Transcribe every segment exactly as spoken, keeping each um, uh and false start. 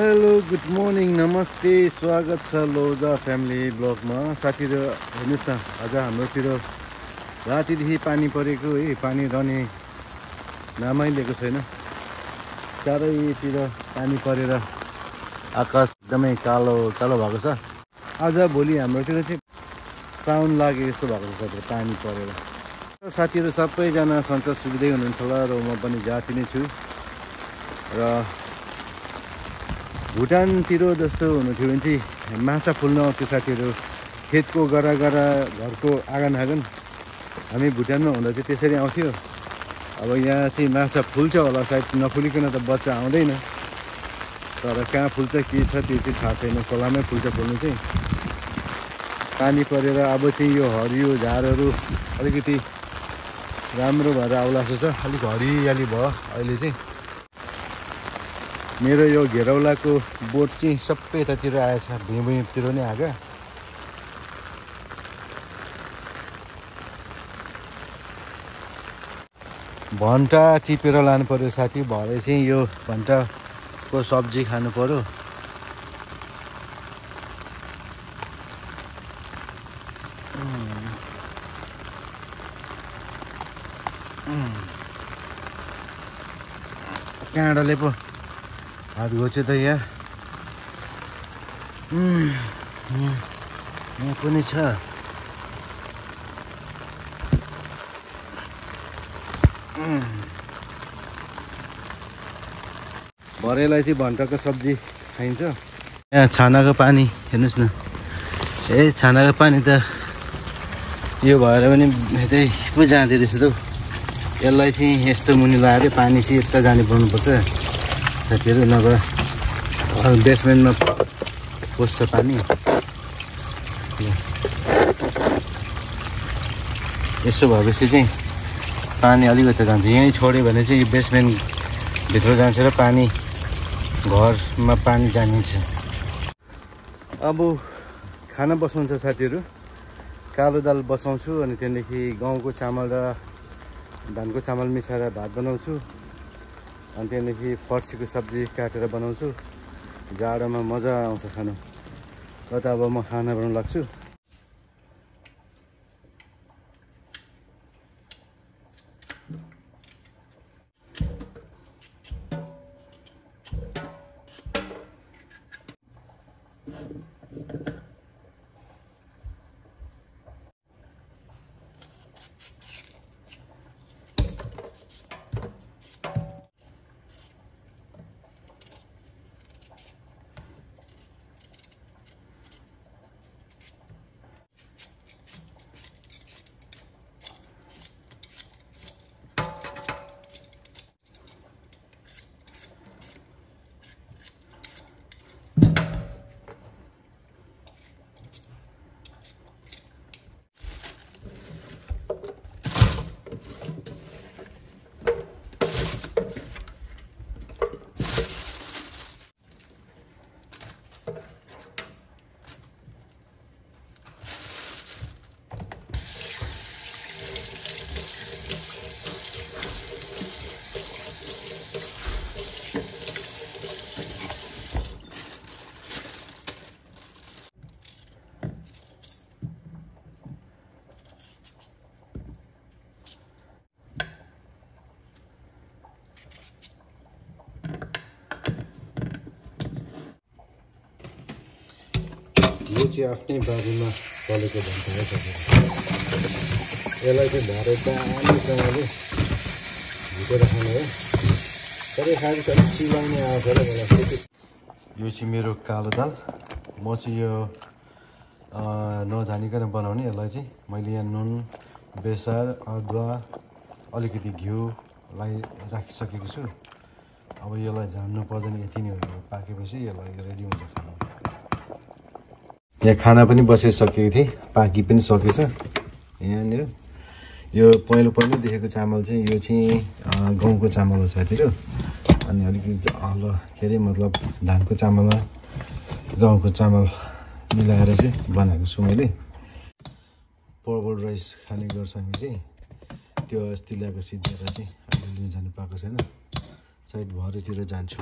Hello good morning नमस्ते स्वागत छ लोजा फैमिली ब्लग में। साथी हेर्नुस् न आज हाम्रोतिर रातिदेखि पानी परेको है, पानी रहने नामै लिएको छैन। चारैतिर पानी परेर आकाश एकदमै कालो कालो भएको छ। आज भोलि हाम्रोतिर चाहिँ साउन लागे जस्तो भएको छ साथी, पानी परेर। साथीहरु सबैजना सन्चो सुविधै हुनुहुन्छ होला र म पनि जाति नै छु। र भुटानतिर जस्तो हुनुहुन्थ्यो भने चाहिँ माछा फुल्न आउँथ्यो साथीहरू, खेतको गरा गरा घरको आँगन आँगन। हामी भुटानमा हुँदा चाहिँ त्यसरी आउँथ्यो। अब यहाँ चाहिँ माछा फुल्छ होला सायद, नफुलिकन त बच्चा आउँदैन, तर कहाँ फुल्छ के छ त्यो चाहिँ थाहा छैन। खोलामै फुल्छ फुल्नु चाहिँ। पानी परेर अब चाहिँ यो हरियो झारहरू अलिकति राम्रो भएर आउला जस्तो छ, अलिक हरियाली भयो अहिले चाहिँ। मेरो यो घेरौलाको बोट चाहिँ सबै यतातिर आएछ, भुइँ भुइँतिर नै आएको। भन्टा टिपेर लानु पर्यो साथी, भरे चाहिँ यो भन्टाको सब्जी खानु पर्यो। काँडाले पो हात घोच्यो त यहाँ। यहाँ पनि छ भरेलाई चाहिँ भन्टाको सब्जी खाइन्छ। यहाँ छानाको पानी हेर्नुहोस् न, ए छानाको पानी त यो भएर पनि यतै पो जाँदो रहेछ त। यसलाई चाहिँ यस्तो मुनि लगाएर पानी चाहिँ यता जाने पर्नुपर्छ साथीहरू, नभए बेसमेन्टमा पस्छ पानी। यसो भएपछि चाहिँ पानी अलिकति जान्छ, यहीँ छोड्यो भने चाहिँ यो बेसमेन्टभित्र जान्छ र पानी घरमा पानी जानिन्छ। अब खाना बसाउँछ साथीहरू, कालो दाल बसाउँछु अनि त्यहाँदेखि गहुँको चामल र धानको चामल मिसाएर भात बनाउँछु। अनि त्यहाँदेखि फर्सीको सब्जी काटेर बनाउँछु। जाडोमा मजा आउँछ खानु। र त अब म खाना बनाउन लाग्छु। यो चाहिँ आफ्नै बारीमा फलेको भन्टा हो साथीहरू। यसलाई चाहिँ भरे दामीसँगले भुटेर खाने हो। तर खाँदा चाहिँ सिलाउने आउँछ होला मलाई। यो चाहिँ मेरो कालो दाल, म चाहिँ यो नजानिकन बनाउने। यसलाई चाहिँ मैले यहाँ नुन, बेसार, अदुवा, अलिकति घिउलाई राखिसकेको छु। अब यसलाई झान्नु पर्दैन, यति नै हो। पाकेपछि यसलाई रेडी हुन्छ खानु। यहाँ खाना पनि बसाइसकेको थिएँ, पाकी पनि सकेछ। यहाँनिर यो पहिलो पहिलो देखेको चामल चाहिँ यो चाहिँ गहुँको चामल हो साथीहरू। अनि अलिकति हल के अरे मतलब धानको चामलमा गहुँको चामल मिलाएर चाहिँ बनाएको छु मैले। पर्पल राइस खाने गर्छौँ हामी चाहिँ, त्यो अस्ति ल्याएको सिद्धाएर चाहिँ अहिले जानु पाएको छैन, सायद भरेतिर जान्छु।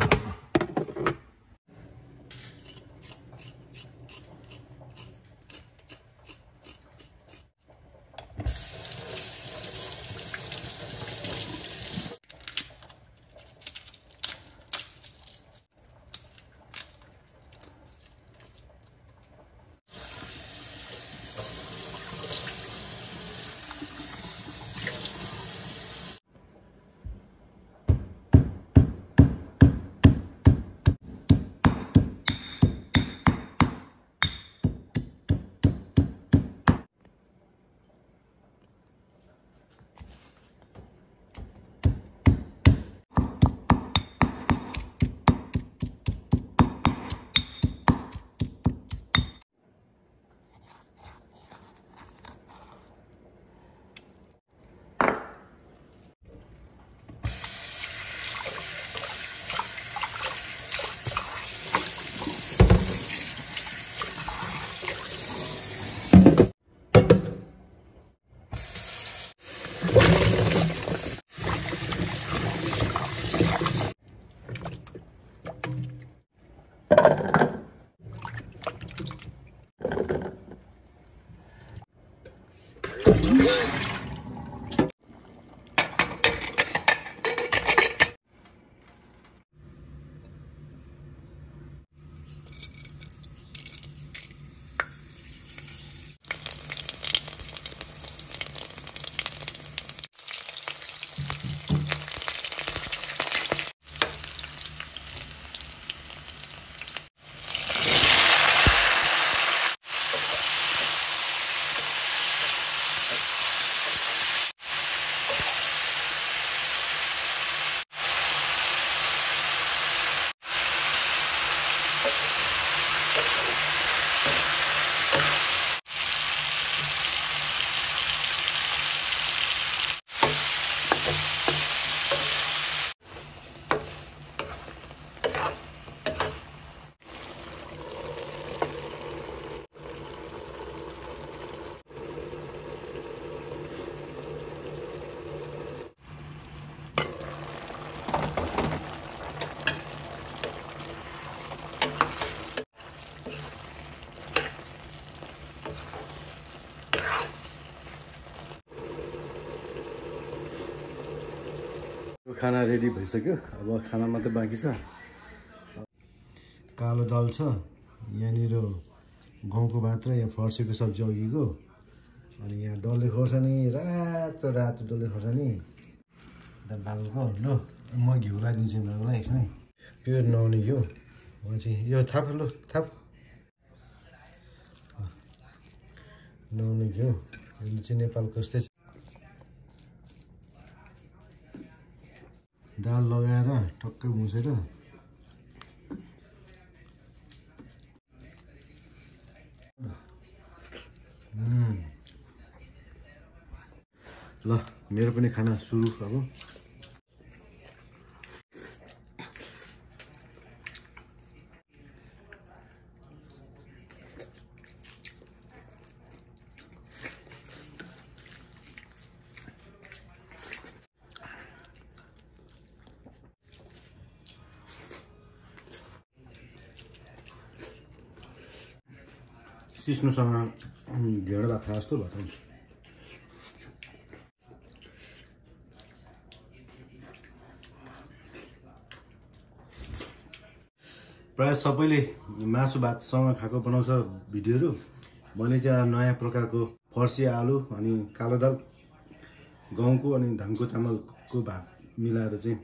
खाना रेडी भइसक्यो। अब खाना मात्र बाँकी छ। कालो दाल छ, यहाँनिर गहुँको भात र यहाँ फर्सीको सब्जी अघिको, अनि यहाँ डल्ले खोर्सानी, रातो रातो डल्ले खोर्सानी, यता बालुको। लो म घिउ लगाइदिन्छु बाबुलाई एकछिन। यो नुहाउने घिउ, भनेपछि यो थाप। लो थाप नुहाउने घिउ। यो चाहिँ नेपालको जस्तै दाल लगाएर टक्क मुसेर ल मेरो पनि खाना सुरु। अब सिस्नोसँग ढेँडो भात खाए जस्तो भयो। प्रायः सबैले मासु भातसँग खाएको बनाउँछ भिडियोहरू। मैले चाहिँ नयाँ प्रकारको फर्सी आलु अनि कालो दाल, गहुँको अनि धानको चामलको भात मिलाएर चाहिँ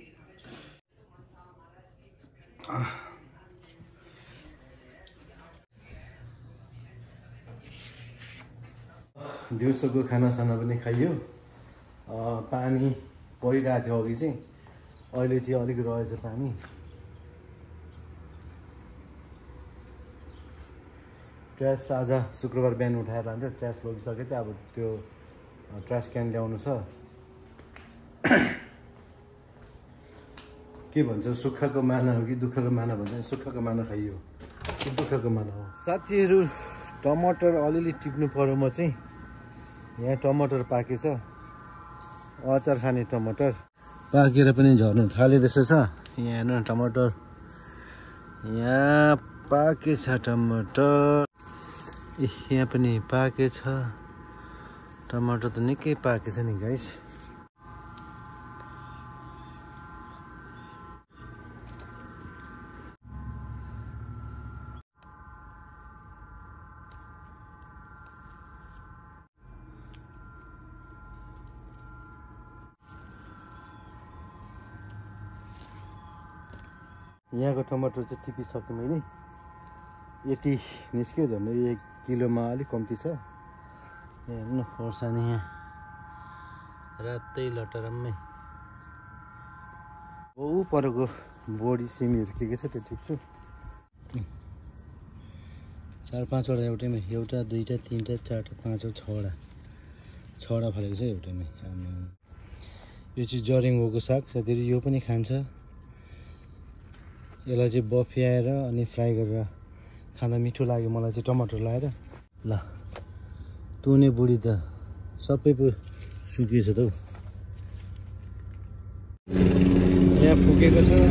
दिउँसोको खानासाना पनि खाइयो। पानी परिरहेको थियो अघि चाहिँ, अहिले चाहिँ अलिक रहेछ पानी। ट्र्यास आज शुक्रबार बिहान उठाएर लान्छ। ट्र्यास लगिसकेछ, अब त्यो ट्र्यास क्यान ल्याउनु छ। के भन्छ, सुक्खाको माना हो कि दुःखको माना भन्छ? सुक्खाको माना खाइयो, दुःखको माना हो। साथीहरू, टमाटर अलिअलि टिप्नु पर्यो। म चाहिँ यहाँ टमाटर पाकेछ, अचार खाने टमाटर पाकेर पनि झर्नु थाले जस्तो छ। यहाँ हेर्नु टमाटर, यहाँ पाकेछ टमाटर। ए यहाँ पनि पाकेछ टमाटर, त निकै पाकेछ नि गाइस। यहाँको टमाटर चाहिँ टिपिसकेँ मैले। यति निस्क्यो, झन् एक किलोमा अलिक कम्ती छ। हेर्नु खोर्सानी यहाँ रातै लटरम्मै। बहु परको बोडी सिमीहरू के के छ त्यो टिप्छु। चार पाँचवटा एउटैमा, एउटा दुईवटा तिनवटा चारवटा पाँचवटा छवटा छवटा फलेको छ एउटैमा। यो चाहिँ जरिङ्गोको साग साथीहरू, यो पनि खान्छ। यसलाई चाहिँ बफ्याएर अनि फ्राई गरेर खाँदा मिठो लाग्यो मलाई चाहिँ, टमाटर लगाएर। ल तुने बुढी त सबै पो सुकेछ त हौ। यहाँ पुगेको छ,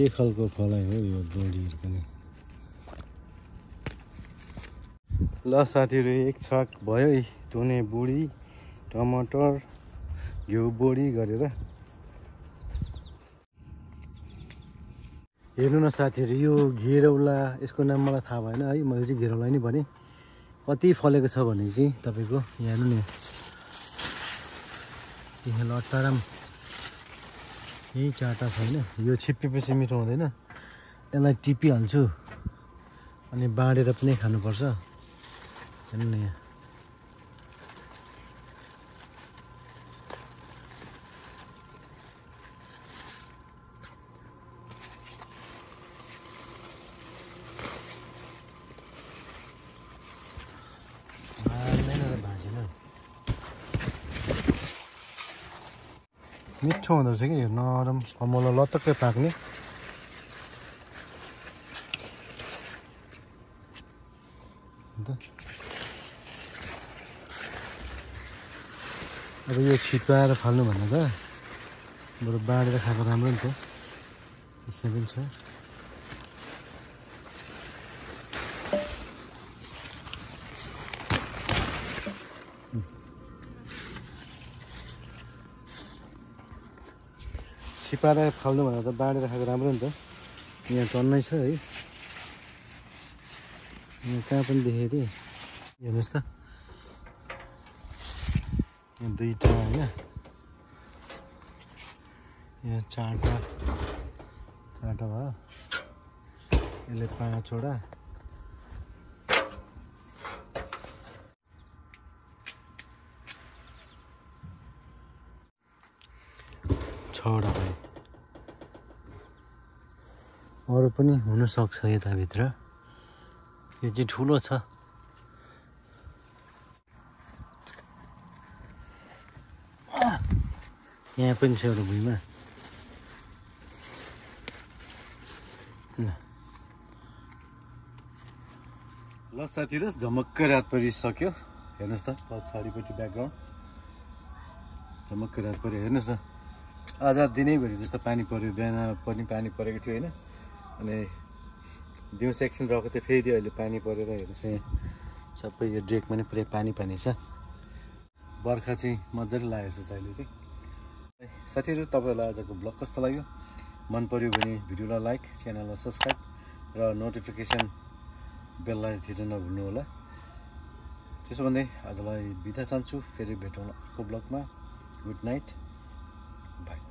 के खालको फलाइ हो यो बोडीहरू पनि। ल साथीहरू, एक छक भयो है धुने बुढी, टमाटर, घिउ बोडी गरेर। हेर्नु न साथीहरू, यो घेरौला, यसको नाम मलाई थाहा भएन है, मैले चाहिँ घेरौला नै भने। कति फलेको छ भने चाहिँ तपाईँको यहाँ हेर्नु नि, यहाँ लट्टाराम यही चाटा छैन। यो छिप्पिएपछि मिठो हुँदैन, यसलाई टिपिहाल्छु अनि बाँडेर पनि खानुपर्छ हैन। मिठो हुँदो रहेछ कि नरम कमला लतक्कै पाक्ने। अब यो छिटोएर फाल्नु भन्दा त बरु बाँडेर खाएको राम्रो नि त। यसै पनि छ छिपाएर फाल्नु भनेर त बाँडेर खाएको राम्रो नि त। यहाँ टन्नै छ है, यहाँ कहाँ पनि देखेँ कि हेर्नुहोस् त यहाँ दुईवटा होइन यहाँ चारवटा चारवटा भयो, यसले पाँचवटा छवटा भयो। अरू पनि हुनसक्छ यताभित्र, यो चाहिँ ठुलो छ। यहाँ पनि छ अरू भुइँमा, ल साथी दोस्त झमक्कै रात परिसक्यो। हेर्नुहोस् त पछाडिपट्टि ब्याकग्राउन्ड झमक्कै रात पऱ्यो। हेर्नुहोस् न आज दिनैभरि जस्तो पानी पऱ्यो, बिहान पनि पानी परेको थियो होइन, अनि दिउँसो एकछिन रहेको थियो फेरि अहिले पानी परेर हेर्नुहोस् यहाँ सबै यो ड्रेकमा नै पुरै पानी पानी छ। बर्खा चाहिँ मजाले लागेको छ अहिले चाहिँ। साथीहरू तपाईँहरूलाई आजको ब्लग कस्तो लाग्यो, मन पऱ्यो भने भिडियोलाई लाइक, च्यानललाई सब्सक्राइब र नोटिफिकेसन बेललाई थिच्न नभुल्नु होला। त्यसो भने आजलाई बिदा चाहन्छु, फेरि भेटौँ अर्को ब्लगमा। Good night, by.